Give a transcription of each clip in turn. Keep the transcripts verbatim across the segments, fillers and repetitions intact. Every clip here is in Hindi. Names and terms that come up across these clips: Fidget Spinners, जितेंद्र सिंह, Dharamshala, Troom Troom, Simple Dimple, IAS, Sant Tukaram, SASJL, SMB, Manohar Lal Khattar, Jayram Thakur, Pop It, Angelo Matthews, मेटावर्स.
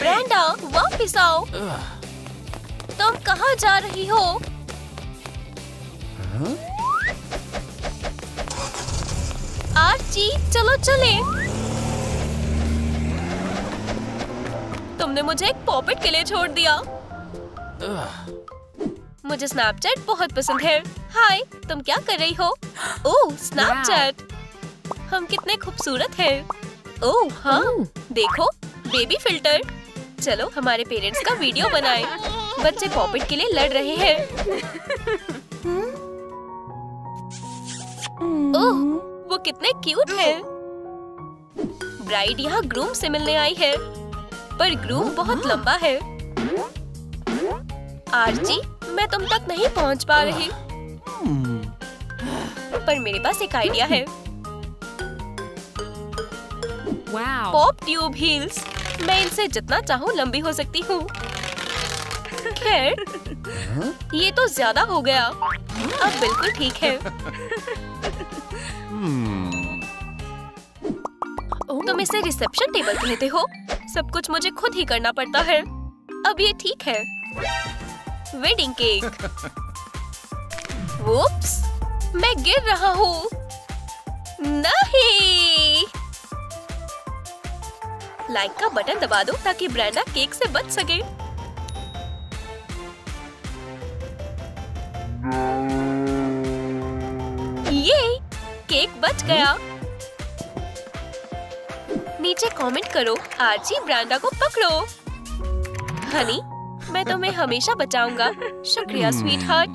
ब्रेंडा, वापस आओ। तुम कहाँ जा रही हो? huh? आर्ची, चलो चलें। तुमने मुझे एक पॉप इट के लिए छोड़ दिया। मुझे स्नैपचैट बहुत पसंद है। हाय, तुम क्या कर रही हो? Oh, Snapchat. हम कितने खूबसूरत हैं। ओह हाँ, देखो बेबी फिल्टर। चलो हमारे पेरेंट्स का वीडियो बनाएं। बच्चे पॉप इट के लिए लड़ रहे हैं। ओह, वो कितने क्यूट हैं। ब्राइड यहाँ ग्रूम से मिलने आई है, पर ग्रूम बहुत लंबा है। आरजी, मैं तुम तक नहीं पहुंच पा रही, पर मेरे पास एक आइडिया है। Pop tube heels. मैं इनसे जितना चाहूँ लंबी हो सकती हूँ। खैर, ये तो ज्यादा हो गया। अब बिल्कुल ठीक है। तुम इसे रिसेप्शन टेबल कहते हो। सब कुछ मुझे खुद ही करना पड़ता है। अब ये ठीक है। Wedding cake. वूप्स, मैं गिर रहा हूँ। नहीं। लाइक का बटन दबा दो ताकि ब्रेंडा केक से बच सके। ये केक बच गया। नीचे कमेंट करो, आरजी ब्रेंडा को पकड़ो। हनी, मैं तुम्हें हमेशा बचाऊंगा। शुक्रिया स्वीट हार्ट।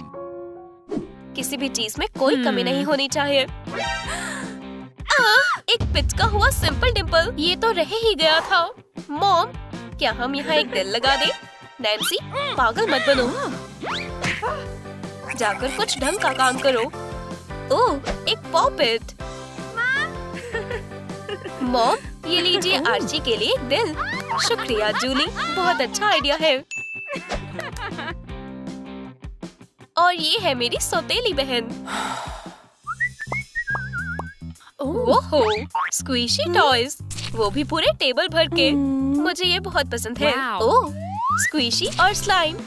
किसी भी चीज में कोई कमी नहीं होनी चाहिए। आ, एक पिचका हुआ सिंपल डिम्पल। ये तो रह ही गया था। मॉम, क्या हम यहाँ एक दिल लगा दें? नैंसी, पागल मत बनो। जाकर कुछ ढंग का काम करो। ओह, एक पॉप इट। मॉम, ये लीजिए आरजी के लिए दिल। शुक्रिया जूली, बहुत अच्छा आइडिया है। और ये है मेरी सौतेली बहन। ओहो, स्क्वीशी टॉयज, वो भी पूरे टेबल भर के। मुझे ये बहुत पसंद है। ओह, स्क्वीशी और स्लाइम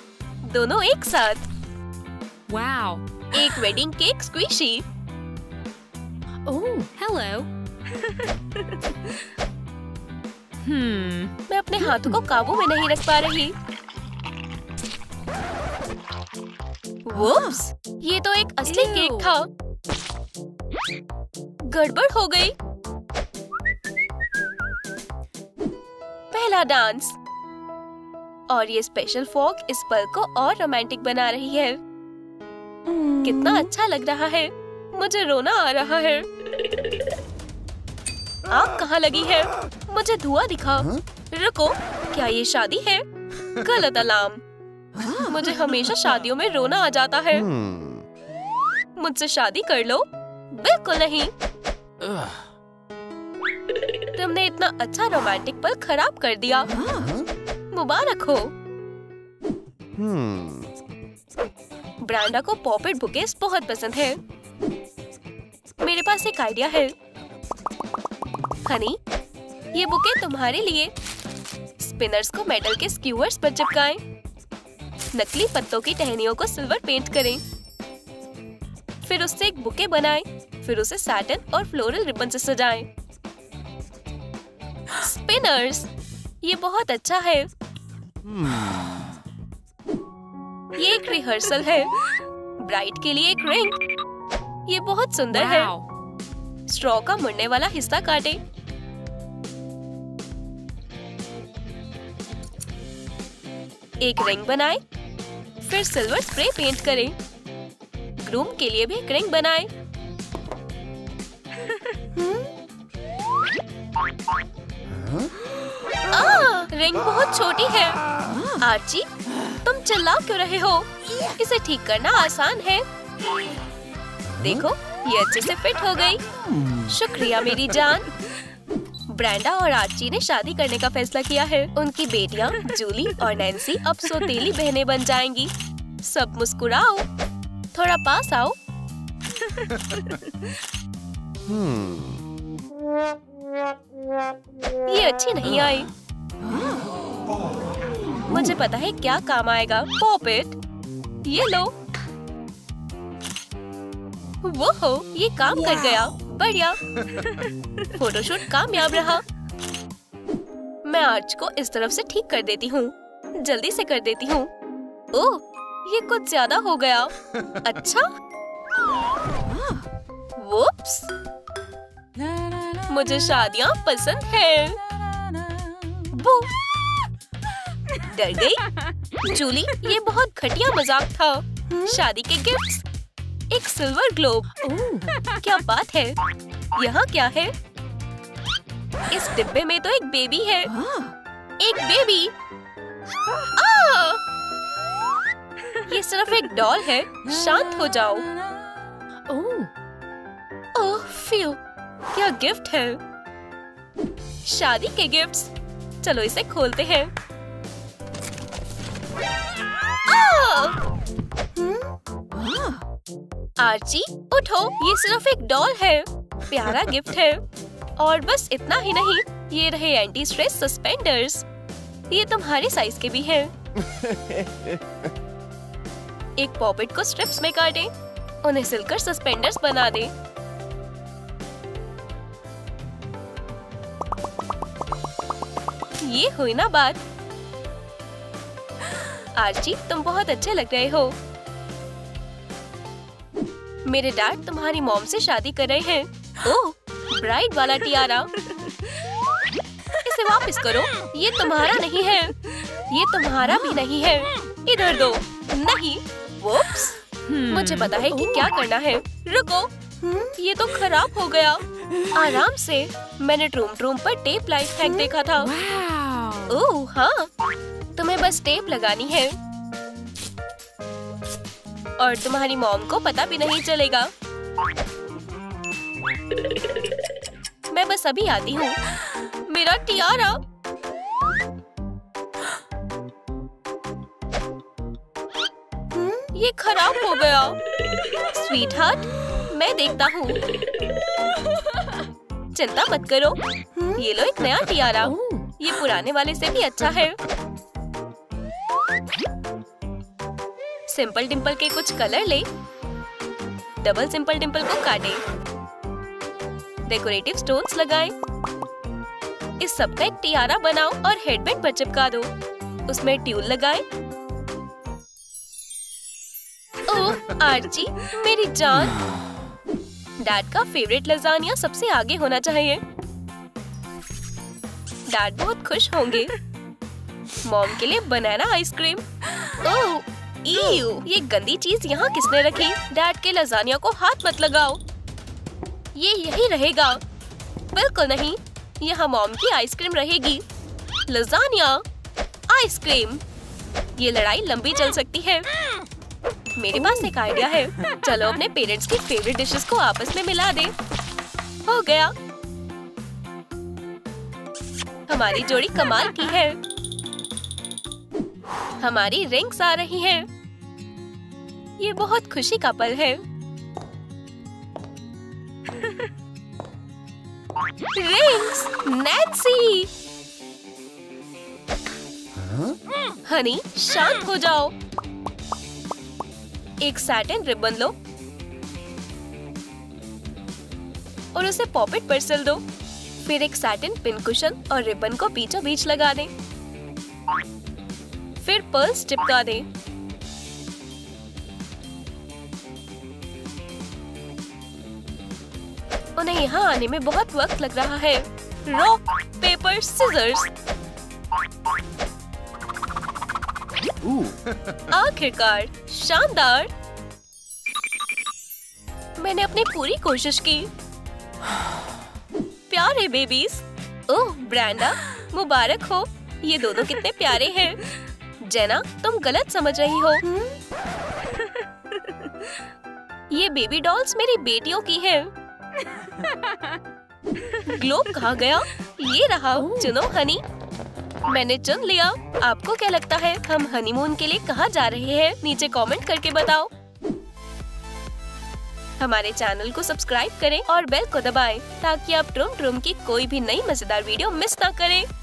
दोनों एक साथ। वाओ, एक wedding cake squishy. Oh, hello. Hmm. मैं अपने हाथों को काबू में नहीं रख पा रही। वुप्स, ये तो एक असली केक था। गड़बड़ हो गई। पहला डांस। और ये स्पेशल फॉक इस पल को और रोमांटिक बना रही है। कितना अच्छा लग रहा है। मुझे रोना आ रहा है। आग कहाँ लगी है? मुझे धुआं दिखा। रुको, क्या ये शादी है? गलत अलार्म। मुझे हमेशा शादियों में रोना आ जाता है। मुझसे शादी कर लो। बिल्कुल नहीं। तुमने इतना अच्छा रोमांटिक पल खराब कर दिया। मुबारक हो। ब्रेंडा को पॉपिट बुकेस बहुत पसंद है। मेरे पास एक आइडिया है। हनी, ये बुके तुम्हारे लिए। स्पिनर्स को मेटल के स्क्यूअर्स पर चिपकाएं। नकली पत्तों की टहनियों को सिल्वर पेंट करें। फिर उससे एक बुके बनाएं। फिर उसे सैटिन और फ्लोरल रिबन से सजाएं। स्पिनर्स, ये बहुत अच्छा है। ये एक रिहर्सल है। ब्राइड के लिए एक रिंग। ये बहुत सुंदर है। स्ट्रॉ का मुड़ने वाला हिस्सा काटें। एक रिंग बनाएं, फिर सिल्वर स्प्रे पेंट करें। ग्रूम के लिए भी एक रिंग बनाएं। आ, रिंग बहुत छोटी है। आर्ची, तुम चिल्ला क्यों रहे हो? इसे ठीक करना आसान है। देखो, ये अच्छे से फिट हो गई। शुक्रिया मेरी जान। ब्रेंडा और आर्ची ने शादी करने का फैसला किया है। उनकी बेटियां जूली और नैंसी अब सौतेली बहनें बन जाएंगी। सब मुस्कुराओ। थोड़ा पास आओ। ये अच्छी नहीं आई। मुझे पता है क्या काम आएगा, पॉप इट। ये लो। वो हो, ये काम कर गया। बढ़िया। फोटोशूट कामयाब रहा। मैं आर्च को इस तरफ से ठीक कर देती हूँ, जल्दी से कर देती हूँ। ओह, ये कुछ ज्यादा हो गया। अच्छा, वुप्स। मुझे शादियाँ पसंद हैं। बू, डर गई। जूली, ये बहुत घटिया मजाक था। शादी के गिफ्ट्स, एक सिल्वर ग्लोब। क्या बात है, यहाँ क्या है? इस डिब्बे में तो एक बेबी है। एक बेबी? आ! ये सिर्फ एक डॉल है। शांत हो जाओ। ओह, ओह, फ्यू। क्या गिफ्ट है? शादी के गिफ्ट्स। चलो इसे खोलते हैं। आर्ची, उठो। ये सिर्फ एक डॉल है। प्यारा गिफ्ट है। और बस इतना ही नहीं, ये रहे एंटी स्ट्रेस सस्पेंडर्स। ये तुम्हारे साइज के भी हैं। एक पॉपिट को स्ट्रिप्स में काटें, उन्हें सिलकर सस्पेंडर्स बना दें। ये हुई ना बात। आर्ची, तुम बहुत अच्छे लग रहे हो। मेरे डैड तुम्हारी मॉम से शादी कर रहे हैं। ओह, ब्राइड वाला टियारा। इसे वापस करो। ये तुम्हारा नहीं है। ये तुम्हारा भी नहीं है। इधर दो। नहीं। वोप्स। मुझे पता है कि क्या करना है। रुको, ये तो खराब हो गया। आराम से। मैंने ट्रूम ट्रूम पर टेप लाइफ हैक देखा था। ओह हाँ, तुम्हें बस टेप लगानी है और तुम्हारी मॉम को पता भी नहीं चलेगा। मैं बस अभी आती हूँ। मेरा टियारा। ये खराब हो गया। स्वीटहार्ट, मैं देखता हूँ। चिंता मत करो। ये लो एक नया टियारा। ये पुराने वाले से भी अच्छा है। सिंपल डिम्पल के कुछ कलर ले। डबल सिंपल डिम्पल को काटे। डेकोरेटिव स्टोन्स लगाएं। इस सब का एक टियारा बनाओ और हेडबैंड पर चिपका दो। उसमें ट्यूल लगाएं। ओह आर्ची, मेरी जान। डैड का फेवरेट लजानिया सबसे आगे होना चाहिए। डैड बहुत खुश होंगे। मॉम के लिए बनाना आइसक्रीम। ओह ईव, ये गंदी चीज यहाँ किसने रखी? डैड के लजानिया को हाथ मत लगाओ। ये यही रहेगा। बिल्कुल नहीं, यहाँ मॉम की आइसक्रीम रहेगी। Lasagna, ice cream. ये लड़ाई लंबी चल सकती है। मेरे पास एक आइडिया है। चलो अपने पेरेंट्स की फेवरेट डिशेस को आपस में मिला दें। हो गया। हमारी जोड़ी कमाल की है। हमारी रिंग्स आ रही हैं। ये बहुत खुशी का पल है। Rings, Nancy. हनी, शांत हो जाओ। एक सैटिन रिबन लो और उसे पॉपिट पर सिल दो। फिर एक सैटिन पिनकुशन और रिबन को बीचों बीच लगा दें। फिर पर्ल्स चिपका दें। उन्हें यहाँ आने में बहुत वक्त लग रहा है। Rock paper scissors. आखिरकार, शानदार। मैंने अपनी पूरी कोशिश की। प्यारे बेबीज। ओह ब्रैंडा, मुबारक हो। ये दोनों कितने प्यारे हैं। जेना, तुम गलत समझ रही हो। ये बेबी डॉल्स मेरी बेटियों की हैं। ग्लोब कहाँ गया? ये रहा। चुनो हनी। मैंने चुन लिया। आपको क्या लगता है, हम हनीमून के लिए कहाँ जा रहे हैं? नीचे कमेंट करके बताओ। हमारे चैनल को सब्सक्राइब करें और बेल को दबाएं ताकि आप ट्रूम ट्रूम की कोई भी नई मजेदार वीडियो मिस ना करें।